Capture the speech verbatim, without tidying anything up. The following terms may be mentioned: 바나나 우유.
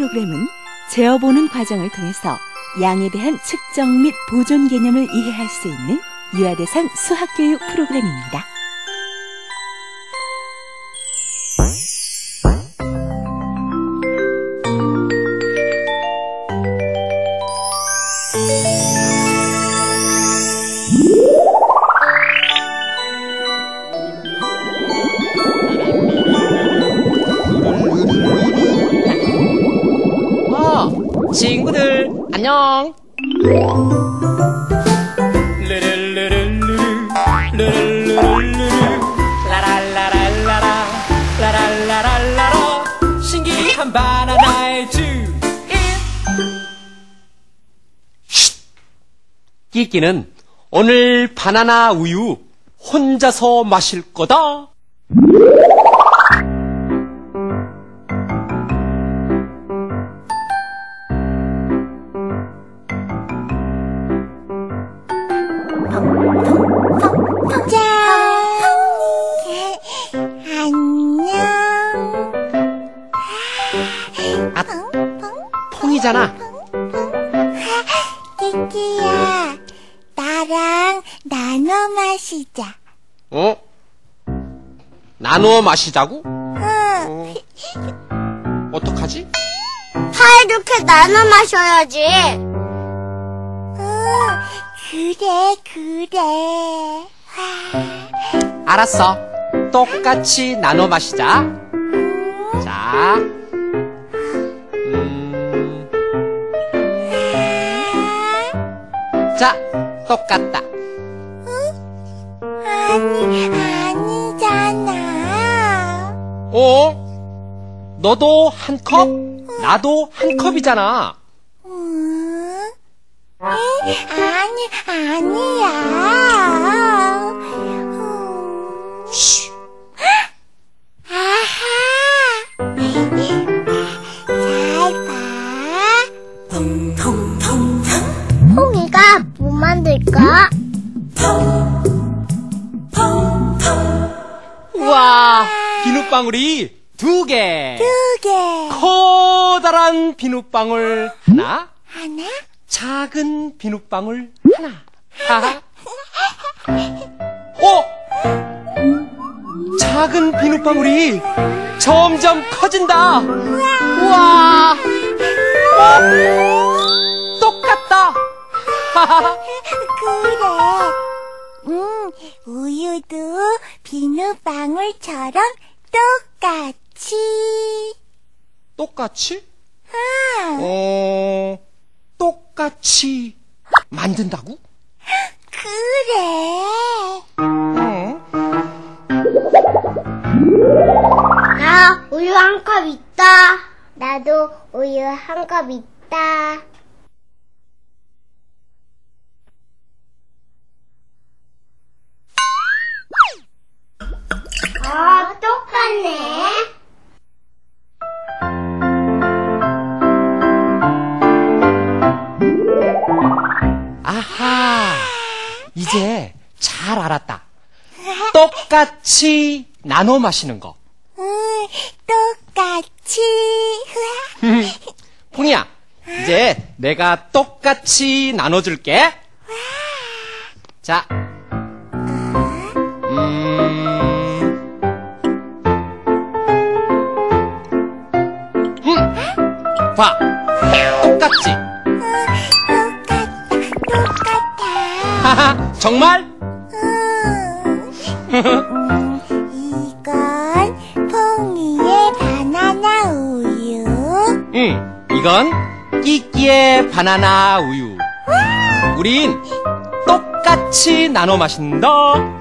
프로그램은 재어보는 과정을 통해서 양에 대한 측정 및 보존 개념을 이해할 수 있는 유아대상 수학교육 프로그램입니다. 친구들 안녕. 라랄라랄라라 라랄라랄라라 신기한 바나나의 주일. 끼끼는 오늘 바나나 우유 혼자서 마실 거다. 잖아. 끼끼야, 나랑 나눠 마시자. 어? 나눠 마시자고? 응. 어. 어떡하지? 다 이렇게 나눠 마셔야지. 응, 그래, 그래. 알았어. 똑같이 나눠 마시자. 음. 자. 자, 똑같다. 응? 아니, 아니잖아. 어? 너도 한 컵, 응. 나도 한 컵이잖아. 응? 에이, 아니, 아니야. 응. 쉬. 아하. 잘 봐. 통통통통. 홍이가 뭐 만들까? 우와, 비눗방울이 두 개. 두 개. 커다란 비눗방울 하나. 하나. 작은 비눗방울 하나. 하하. 어? 작은 비눗방울이 점점 커진다. 우와. 우와. 똑같다. 그래. 음, 우유도 비눗방울처럼 똑같이. 똑같이? 응. 어, 똑같이 만든다고? 그래. 응. 나 우유 한 컵 있다. 나도 우유 한 컵 있다. 아, 똑같네. 아하, 이제 잘 알았다. 똑같이 나눠 마시는 거. 응, 똑같이. 퐁이야, 이제 내가 똑같이 나눠줄게. 자. 봐. 똑같지? 응, 똑같다, 똑같다. 하하, 정말? 응. 이건 퐁이의 바나나 우유. 응, 이건 끼끼의 바나나 우유. 우린 똑같이 나눠 마신다.